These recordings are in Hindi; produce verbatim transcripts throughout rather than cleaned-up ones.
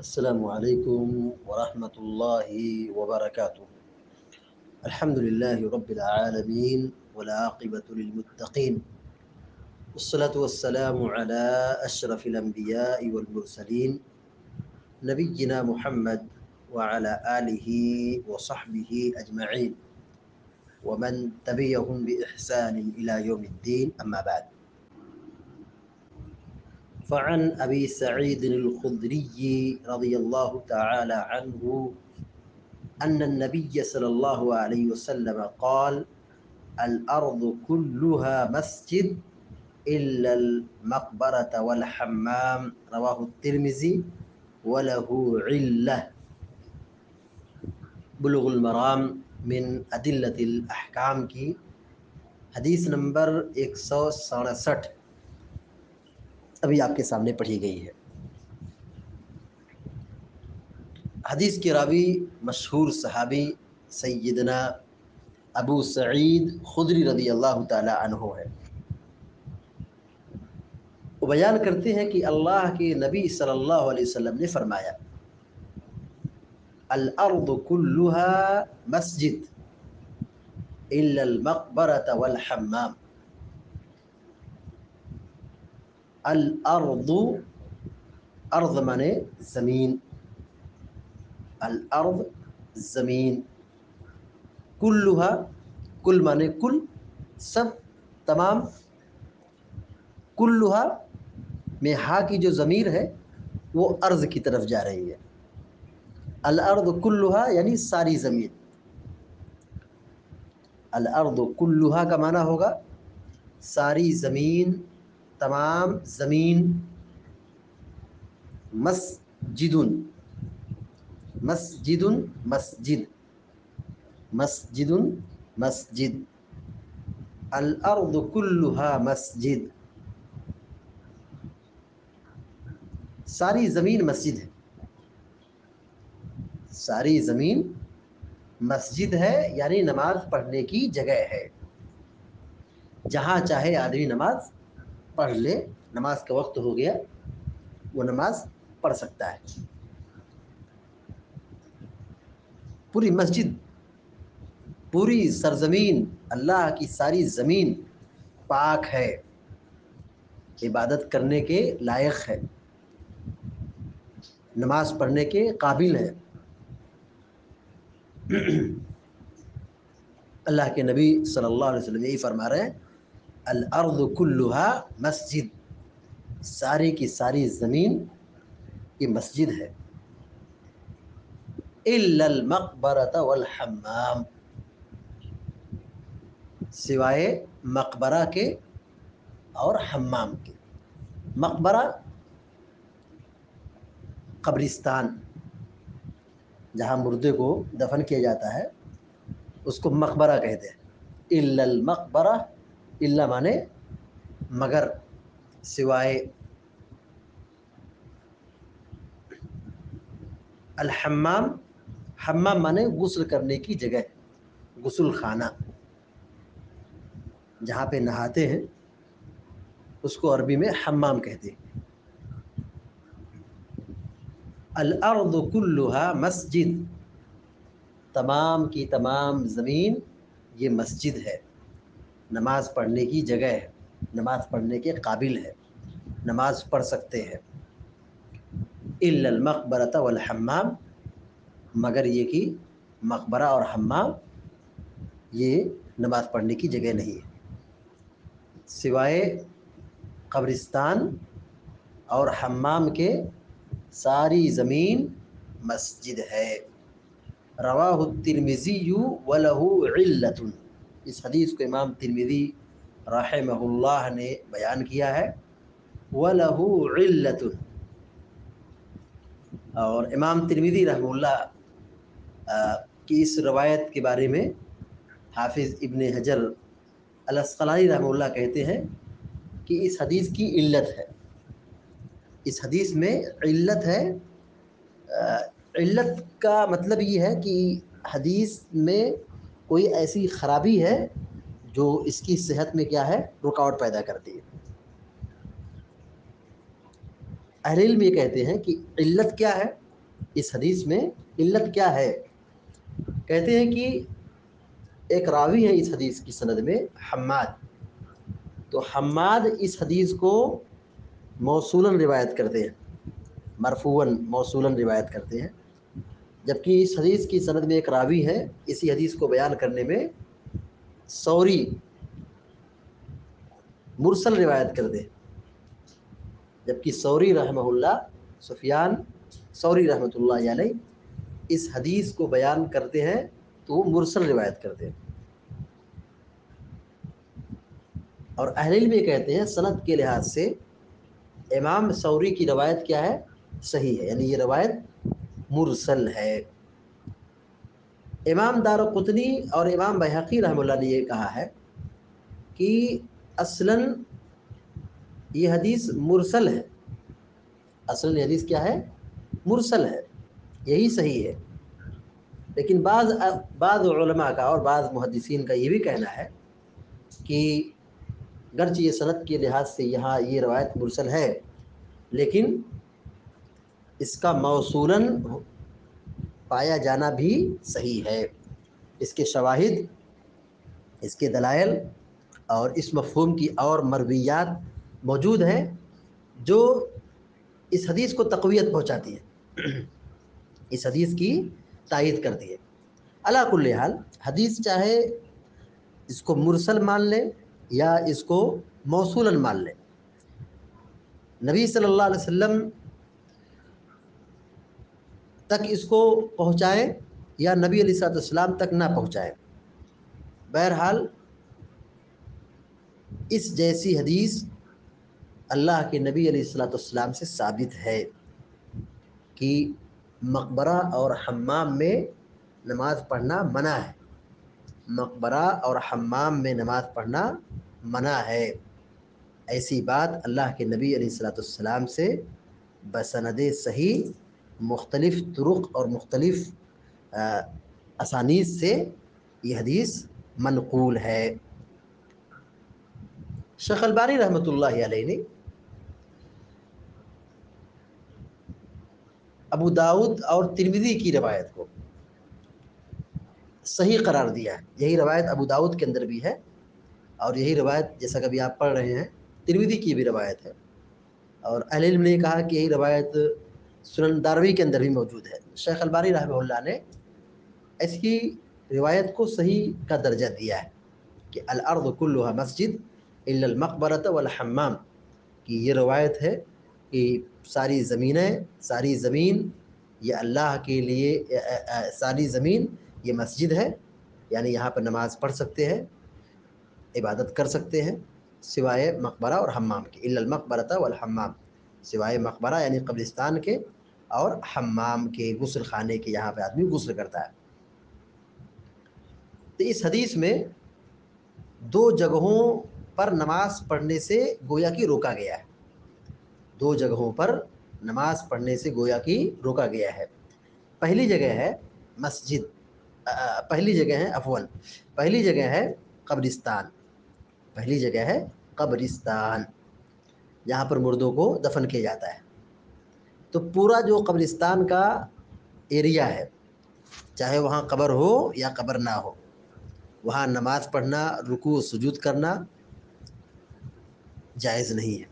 अस्सलामु अलैकुम वरहमतुल्लाहि वबरकातुह। अल्हम्दुलिल्लाहि रब्बिल आलमीन वल आक़िबतु लिल मुत्तक़ीन वस्सलातु वस्सलामु अला अशरफिल अंबियाइ वल मुरसलीन नबिय्यिना मुहम्मद व अला आलिहि व सहबिहि अजमईन व मन तबिअहुम बि इहसान इला यौमिद्दीन, अम्मा बाद। फ़अन अबी सईद अल-ख़ुदरी रज़ियल्लाहु तआला अन्हु अन्न नबी सल्लल्लाहु अलैहि वसल्लम क़ाल अल-अर्ज़ु कुल्लुहा मस्जिद इल्ला अल-मक़बरत वल हम्माम, रवाहु तिर्मिज़ी व लहू इल्ला। बुलुग़ अल मराम मिन अदिल्लतिल अहकाम की हदीस नंबर एक सौ सड़सठ अभी आपके सामने पढ़ी गई है। हदीस के रावी मशहूर सहाबी सैयदना अबू सईद खुदरी रज़ी अल्लाह ताला अन्हो है। वो बयान करते हैं कि अल्लाह के नबी सल्लल्लाहु अलैहि वसल्लम ने फरमाया, अल अर्द कुल्लुहा मस्जिद इल्ला अल मक़बरत वल हम्माम। अल अर्दु अर्द माने ज़मीन, अल अर्द ज़मीन, कुल्लुहा कुल माने कुल सब तमाम, कुल्लुहा में हा की जो ज़मीर है वो अर्ज़ की तरफ जा रही है। अल अर्द कुल्लुहा यानी सारी ज़मीन। अल अर्द कुल्लुहा का माना होगा सारी ज़मीन, तमाम ज़मीन। मस्जिदुन मस्जिदुन मस्जिद मस्जिदुन मस्जिद। अल अर्द कुल्लुहा मस्जिद, सारी ज़मीन मस्जिद है, सारी ज़मीन मस्जिद है यानी नमाज पढ़ने की जगह है। जहाँ चाहे आदमी नमाज पढ़ ले, नमाज का वक्त हो गया वो नमाज पढ़ सकता है। पूरी मस्जिद, पूरी सरजमीन, अल्लाह की सारी ज़मीन पाक है, इबादत करने के लायक है, नमाज पढ़ने के काबिल है। अल्लाह के नबी सल्लल्लाहु अलैहि वसल्लम यही फरमा रहे हैं, अल अर्ज़ कुल्लुहा मस्जिद, सारी की सारी ज़मीन ये मस्जिद है। इल्लल मक़बरत वल हम्माम, सिवाय मकबरा के और हम्माम के। मकबरा कब्रिस्तान जहाँ मुर्दे को दफन किया जाता है उसको मकबरा कहते हैं। इल्लल मक़बरा, इल्ला माने मगर, सिवाय। अल हम्माम, हम्माम माने गुस्ल करने की जगह, गुस्ल खाना, जहाँ पे नहाते हैं उसको अरबी में हम्माम कहते हैं। अल अर्द कुल्लुहा मस्जिद, तमाम की तमाम ज़मीन ये मस्जिद है, नमाज पढ़ने की जगह है, नमाज पढ़ने के काबिल है, नमाज पढ़ सकते हैं। इल्लल मक़बरत वल हम्माम, मगर ये कि मकबरा और हम्माम ये नमाज पढ़ने की जगह नहीं है, सिवाय कब्रिस्तान और हम्माम के, सारी ज़मीन मस्जिद है। रवाहु तिर्मिज़ी व लहू इल्लतुन, इस हदीस को इमाम तिर्मिज़ी रहमहुल्लाह ने बयान किया है। वलहू इल्लतुन, और इमाम तिर्मिज़ी रहमहुल्लाह की इस रवायत के बारे में हाफिज़ इब्न हजर अल अस्क़लानी रहमहुल्लाह कहते हैं कि इस हदीस की इल्लत है, इस हदीस में इल्लत है। इल्लत का मतलब ये है कि हदीस में कोई ऐसी ख़राबी है जो इसकी सेहत में क्या है, रुकावट पैदा करती है। अहले इल्म ये कहते हैं कि इल्लत क्या है, इस हदीस में इल्लत क्या है? कहते हैं कि एक रावी है इस हदीस की सनद में हम्माद, तो हम्माद इस हदीस को मौसूलन रिवायत करते हैं, मरफूअन मौसूलन रिवायत करते हैं, जबकि इस हदीस की सनद में एक रावी है। इसी हदीस को बयान करने में सौरी मुरसल रिवायत करते हैं, जबकि सौरी रहमहुल्लाह सुफियान सौरी रहमतुल्लाह अलैह इस हदीस को बयान करते हैं तो वो मुरसल रिवायत करते हैं। और अहले इल्म कहते हैं सनद के लिहाज से इमाम सौरी की रवायत क्या है? सही है, यानी ये रवायत मुरसल है। इमाम दारुक़ुतनी और इमाम बैहक़ी रहमतुल्लाह ने ये कहा है कि असलन ये हदीस मुरसल है, असल हदीस क्या है? मुरसल है, यही सही है। लेकिन बाज़ बाज़ उलमा का और बाज़ मुहद्दिसीन का ये भी कहना है कि गर्च ये सनद के लिहाज से यहाँ ये रवायत मुरसल है, लेकिन इसका मौसूलन पाया जाना भी सही है। इसके शवाहिद, इसके दलायल और इस मफ़हूम की और मरवियात मौजूद हैं जो इस हदीस को तक़वियत पहुँचाती है, इस हदीस की तायद करती है। अला कुल्ल हाल हदीस चाहे इसको मुरसल मान लें या इसको मौसूलन मान लें, नबी सल्लल्लाहु अलैहि वसल्लम तक इसको पहुँचाएँ या नबी अलैहि सलाम तक ना पहुँचाएँ, बहरहाल इस जैसी हदीस अल्लाह के नबी अलैहिस्सलाम से साबित है कि मकबरा और हम्माम में नमाज़ पढ़ना मना है, मकबरा और हम्माम में नमाज़ पढ़ना मना है। ऐसी बात अल्लाह के नबी अलैहिस्सलाम से बसनदे सही मुख्तलिफ़ तुरुक़ और मुख्तलिफ़ असानीस से ये हदीस मनक़ूल है। शेख अलबानी रहमतुल्लाह अलैह ने अबू दाऊद और तिर्मिज़ी की रवायत को सही करार दिया है। यही रवायत अबू दाऊद के अंदर भी है और यही रवायत जैसा कभी आप पढ़ रहे हैं तिर्मिज़ी की भी रवायत है, और अहले इल्म ने कहा कि यही रवायत सुनन दारवी के अंदर भी मौजूद है। शेख अलबानी रहमतुल्लाह ने इसकी रिवायत को सही का दर्जा दिया है कि अल अर्ज़ कुल्लुहा मस्जिद इल्ल मक़बरत वल हम्माम की ये रवायत है कि सारी ज़मीनें सारी ज़मीन ये अल्लाह के लिए ए, ए, ए, सारी ज़मीन ये मस्जिद है, यानी यहाँ पर नमाज़ पढ़ सकते हैं, इबादत कर सकते हैं, सिवाय मक़बरा और हम्माम के। इल्ल मक़बरत वल हम्माम सिवाय मक़बरा यानी कब्रिस्तान के और हम्माम के, गुस्ल खाने के, यहाँ पर आदमी गुस्ल करता है। तो इस हदीस में दो जगहों पर नमाज पढ़ने से गोया कि रोका गया है, दो जगहों पर नमाज पढ़ने से गोया कि रोका गया है। पहली जगह है मस्जिद आ, पहली जगह है अफवन पहली जगह है कब्रिस्तान, पहली जगह है कब्रिस्तान जहाँ पर मुर्दों को दफन किया जाता है। तो पूरा जो कब्रिस्तान का एरिया है, चाहे वहाँ कब्र हो या कब्र ना हो, वहाँ नमाज पढ़ना, रुकू सुजूद करना जायज़ नहीं है।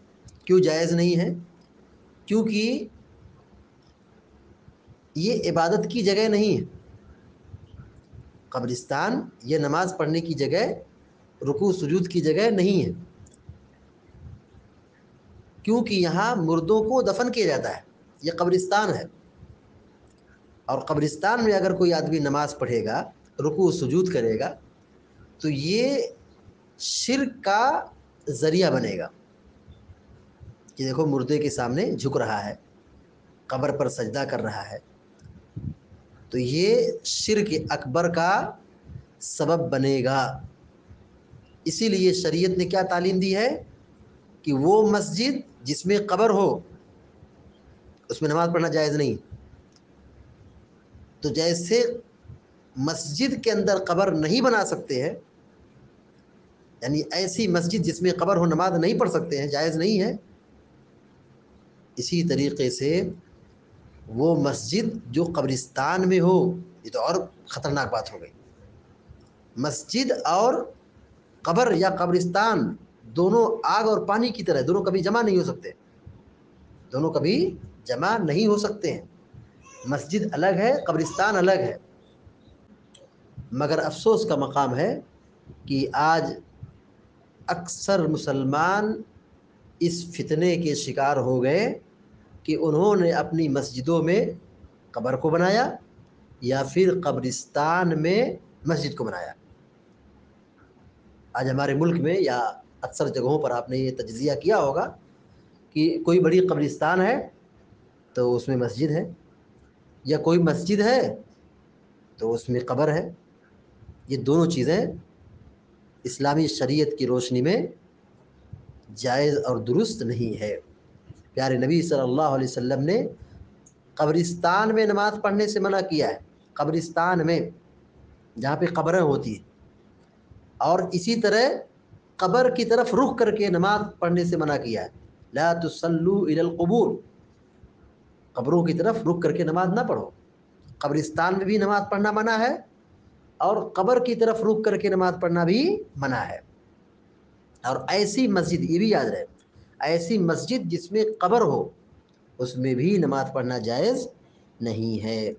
क्यों जायज़ नहीं है? क्योंकि ये इबादत की जगह नहीं है। कब्रिस्तान ये नमाज पढ़ने की जगह, रुकू सुजूद की जगह नहीं है, क्योंकि यहाँ मुर्दों को दफन किया जाता है, ये कब्रिस्तान है। और कब्रिस्तान में अगर कोई आदमी नमाज पढ़ेगा, रुकू सुजूद करेगा, तो ये शिर्क का ज़रिया बनेगा कि देखो मुर्दे के सामने झुक रहा है, कब्र पर सजदा कर रहा है, तो ये शिर्क अकबर का सबब बनेगा। इसीलिए शरीयत ने क्या तालीम दी है कि वो मस्जिद जिसमें कब्र हो उसमें नमाज़ पढ़ना जायज़ नहीं। तो जैसे मस्जिद के अंदर कब्र नहीं बना सकते हैं, यानी ऐसी मस्जिद जिसमें कब्र हो नमाज नहीं पढ़ सकते हैं, जायज़ नहीं है, इसी तरीक़े से वो मस्जिद जो कब्रिस्तान में हो, ये तो और ख़तरनाक बात हो गई। मस्जिद और कब्र या कब्रिस्तान दोनों आग और पानी की तरह, दोनों कभी जमा नहीं हो सकते, दोनों कभी जमा नहीं हो सकते हैं। मस्जिद अलग है, कब्रिस्तान अलग है। मगर अफसोस का मकाम है कि आज अक्सर मुसलमान इस फितने के शिकार हो गए कि उन्होंने अपनी मस्जिदों में कब्र को बनाया या फिर कब्रिस्तान में मस्जिद को बनाया। आज हमारे मुल्क में या अक्सर जगहों पर आपने ये तजज़िया किया होगा कि कोई बड़ी कब्रिस्तान है तो उसमें मस्जिद है, या कोई मस्जिद है तो उसमें कब्र है। ये दोनों चीज़ें इस्लामी शरीयत की रोशनी में जायज़ और दुरुस्त नहीं है। प्यारे नबी सल्लल्लाहु अलैहि वसल्लम ने कब्रिस्तान में नमाज़ पढ़ने से मना किया है, कब्रिस्तान में जहाँ पे कब्रें होती हैं। और इसी तरह कब्र की तरफ रुख करके नमाज़ पढ़ने से मना किया है, ला तुसल्लू इलल क़ुबूर, कब्रों की तरफ रुख करके नमाज़ ना पढ़ो। कब्रिस्तान में भी नमाज़ पढ़ना मना है और कब्र की तरफ रुख करके नमाज़ पढ़ना भी मना है। और ऐसी मस्जिद, ये भी याद रहे, ऐसी मस्जिद जिसमें कब्र हो उसमें भी नमाज़ पढ़ना जायज़ नहीं है।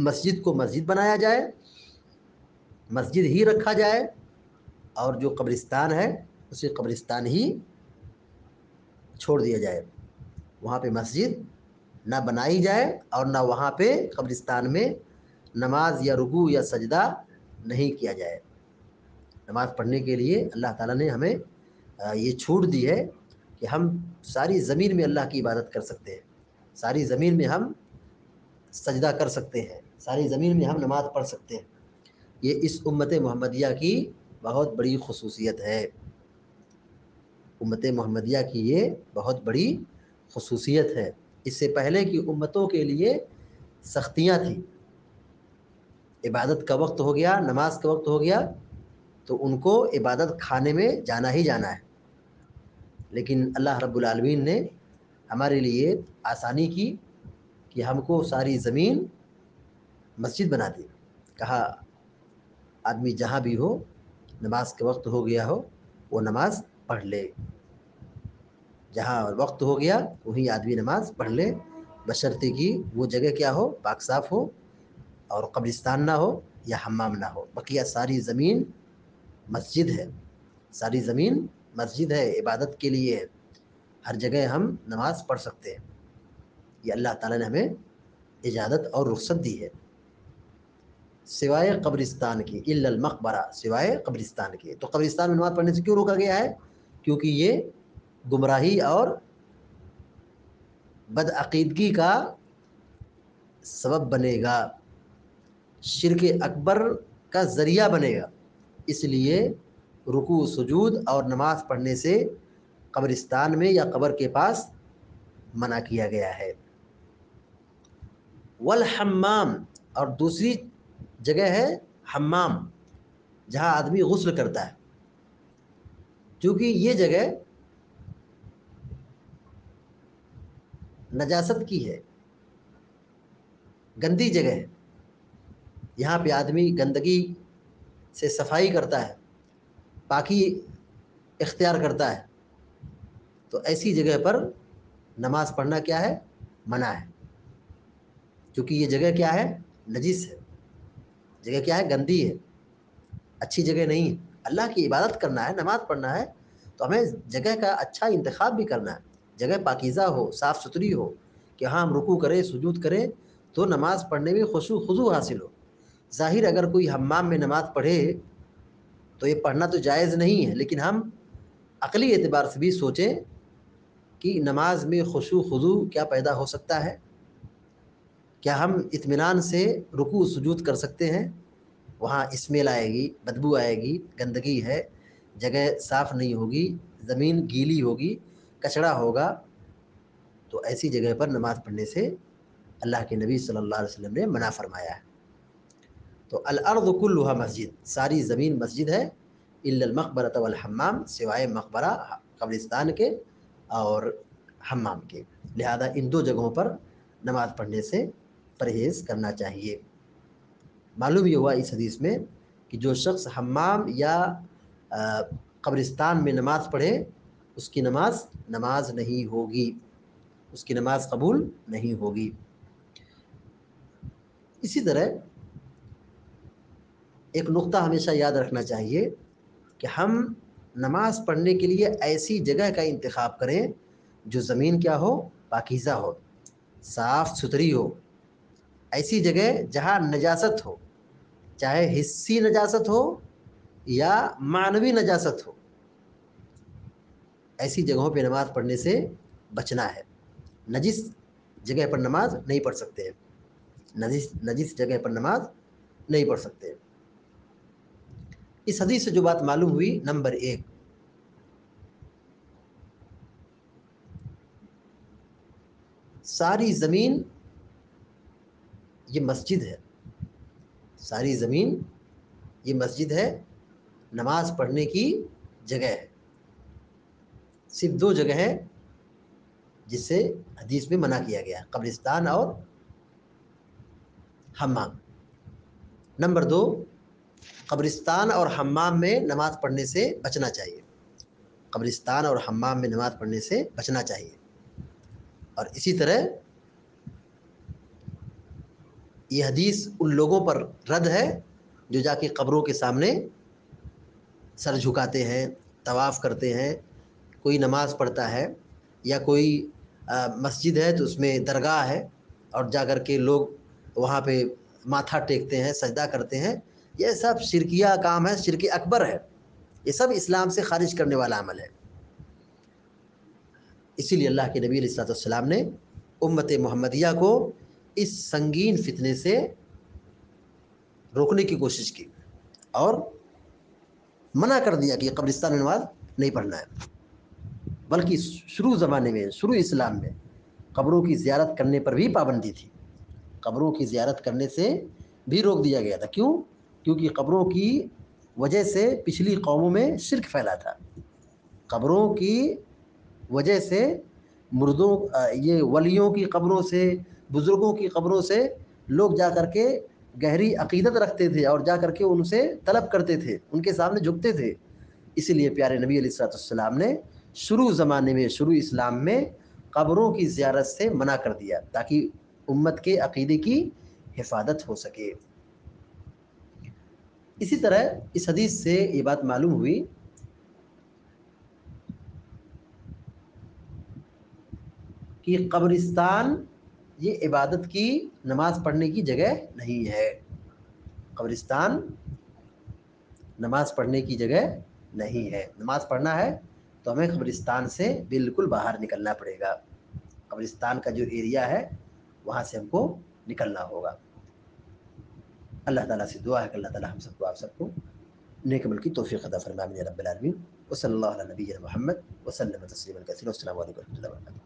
मस्जिद को मस्जिद बनाया जाए, मस्जिद ही रखा जाए, और जो कब्रिस्तान है उसे कब्रिस्तान ही छोड़ दिया जाए। वहाँ पे मस्जिद ना बनाई जाए और ना वहाँ पे कब्रिस्तान में नमाज या रुकू या सजदा नहीं किया जाए। नमाज़ पढ़ने के लिए अल्लाह ताला ने हमें ये छूट दी है कि हम सारी ज़मीन में अल्लाह की इबादत कर सकते हैं, सारी ज़मीन में हम सजदा कर सकते हैं, सारी ज़मीन में हम नमाज़ पढ़ सकते हैं। ये इस उम्मत मोहम्मदिया की बहुत बड़ी खसूसियत है। उम्मत मोहम्मदिया की ये बहुत बड़ी खसूसियत है। इससे पहले की उम्मतों के लिए सख्तियाँ थीं, इबादत का वक्त हो गया, नमाज का वक्त हो गया तो उनको इबादत खाने में जाना ही जाना है। लेकिन अल्लाह रब्बुल आलमीन ने हमारे लिए आसानी की कि हमको सारी ज़मीन मस्जिद बना दी। कहा आदमी जहाँ भी हो, नमाज के वक्त हो गया हो वो नमाज़ पढ़ ले, जहाँ वक्त हो गया वहीं आदमी नमाज पढ़ ले, बशर्ते कि वो जगह क्या हो, पाक साफ़ हो और कब्रिस्तान ना हो या हम्माम ना हो। बकिया सारी ज़मीन मस्जिद है, सारी ज़मीन मस्जिद है, इबादत के लिए है, हर जगह हम नमाज पढ़ सकते हैं। ये अल्लाह ताला ने हमें इजाज़त और रुख्सत दी है, सिवाय कब्रिस्तान की, इल्लल मकबरा, सिवाय कब्रिस्तान की। तो कब्रिस्तान में नमाज़ पढ़ने से क्यों रोका गया है? क्योंकि ये गुमराही और बदअक़ीदगी का सबब बनेगा, शिर्क अकबर का ज़रिया बनेगा। इसलिए रुकू सुजूद और नमाज पढ़ने से कब्रिस्तान में या कब्र के पास मना किया गया है। वल हम्माम, और दूसरी जगह है हम्माम, जहाँ आदमी गुस्ल करता है, क्योंकि ये जगह नजासत की है, गंदी जगह है, यहाँ पे आदमी गंदगी से सफाई करता है, पाकी इख्तियार करता है। तो ऐसी जगह पर नमाज पढ़ना क्या है? मना है, क्योंकि ये जगह क्या है? नजीस है, जगह क्या है? गंदी है, अच्छी जगह नहीं है। अल्लाह की इबादत करना है, नमाज पढ़ना है तो हमें जगह का अच्छा इंतखाब भी करना है। जगह पाकीज़ा हो, साफ़ सुथरी हो कि हाँ हम रुकू करें, सुजूद करें तो नमाज़ पढ़ने में खुशू खुजू हासिल हो। ज़ाहिर अगर कोई हम्माम में नमाज़ पढ़े तो ये पढ़ना तो जायज़ नहीं है, लेकिन हम अकली एतबार से भी सोचें कि नमाज़ में खुशू खुजू क्या पैदा हो सकता है, क्या हम इत्मीनान से रुकू सुजूद कर सकते हैं? वहाँ स्मेल आएगी, बदबू आएगी, गंदगी है, जगह साफ़ नहीं होगी, ज़मीन गीली होगी, कचड़ा होगा। तो ऐसी जगह पर नमाज़ पढ़ने से अल्लाह के नबी सल्लल्लाहु अलैहि वसल्लम ने मना फरमाया है। तो अल अर्ज़ कुल्लुहा मस्जिद, सारी ज़मीन मस्जिद है, इल्लल मक़बरा वल हम्माम, सिवाय मकबरा कब्रिस्तान के और हम्माम के। लिहाजा इन दो जगहों पर नमाज पढ़ने से परहेज़ करना चाहिए। मालूम ये हुआ इस हदीस में कि जो शख्स हम्माम या कब्रिस्तान में नमाज़ पढ़े उसकी नमाज नमाज नहीं होगी, उसकी नमाज कबूल नहीं होगी। इसी तरह एक नुक्ता हमेशा याद रखना चाहिए कि हम नमाज पढ़ने के लिए ऐसी जगह का इंतखाब करें जो ज़मीन क्या हो, पाकीज़ा हो, साफ़ सुथरी हो, ऐसी जगह जहाँ नजासत हो, चाहे हिस्सी नजासत हो या मानवी नजासत हो, ऐसी जगहों पे नमाज़ पढ़ने से बचना है। नजिस जगह पर नमाज नहीं पढ़ सकते हैं, नजिस नजिस जगह पर नमाज नहीं पढ़ सकते हैं। इस हदीस से जो बात मालूम हुई, नंबर एक, सारी ज़मीन ये मस्जिद है, सारी ज़मीन ये मस्जिद है, नमाज पढ़ने की जगह है। सिर्फ दो जगह है जिससे हदीस में मना किया गया, कब्रिस्तान और हम्माम। नंबर दो, कब्रिस्तान और हम्माम में नमाज़ पढ़ने से बचना चाहिए, कब्रिस्तान और हम्माम में नमाज़ पढ़ने से बचना चाहिए। और इसी तरह ये हदीस उन लोगों पर रद्द है जो जाके कब्रों के सामने सर झुकाते हैं, तवाफ़ करते हैं, कोई नमाज़ पढ़ता है या कोई आ, मस्जिद है तो उसमें दरगाह है और जा कर के लोग वहाँ पे माथा टेकते हैं, सजदा करते हैं। यह सब शिरकिया काम है, शिरक अकबर है, ये सब इस्लाम से ख़ारिज करने वाला अमल है। इसीलिए अल्लाह के नबी अलैहि सलाम ने उम्मत मोहम्मदिया को इस संगीन फितने से रोकने की कोशिश की और मना कर दिया कि कब्रिस्तान में नमाज नहीं पढ़ना है। बल्कि शुरू ज़माने में, शुरू इस्लाम में कब्रों की ज़ियारत करने पर भी पाबंदी थी, कब्रों की ज़ियारत करने से भी रोक दिया गया था। क्यों? क्योंकि कब्रों की वजह से पिछली कौमों में शिरक फैला था, कब्रों की वजह से मुर्दों, ये वलियों की कब्रों से, बुज़ुर्गों की कब्रों से लोग जा कर के गहरी अक़ीदत रखते थे और जा कर के उनसे तलब करते थे, उनके सामने झुकते थे। इसीलिए प्यारे नबी अलैहिस्सलाम ने शुरू ज़माने में, शुरू इस्लाम में कब्रों की ज़ियारत से मना कर दिया ताकि उम्मत के अक़ीदे की हिफाजत हो सके। इसी तरह इस हदीस से ये बात मालूम हुई कि कब्रिस्तान ये इबादत की, नमाज़ पढ़ने की जगह नहीं है, कब्रिस्तान नमाज़ पढ़ने की जगह नहीं है। नमाज़ पढ़ना है तो हमें कब्रिस्तान से बिल्कुल बाहर निकलना पड़ेगा, कब्रिस्तान का जो एरिया है वहाँ से हमको निकलना होगा। अल्लाह ताला से दुआ है कि अल्लाह ताला हम सबको, आप सबको नेक अमल की तौफीक अता फरमाए। आमीन या रब्बल आलमीन। वसल्लल्लाहु अला नबीना मुहम्मद वसल्लम तस्लीमन कसीरा। अस्सलामु अलैकुम।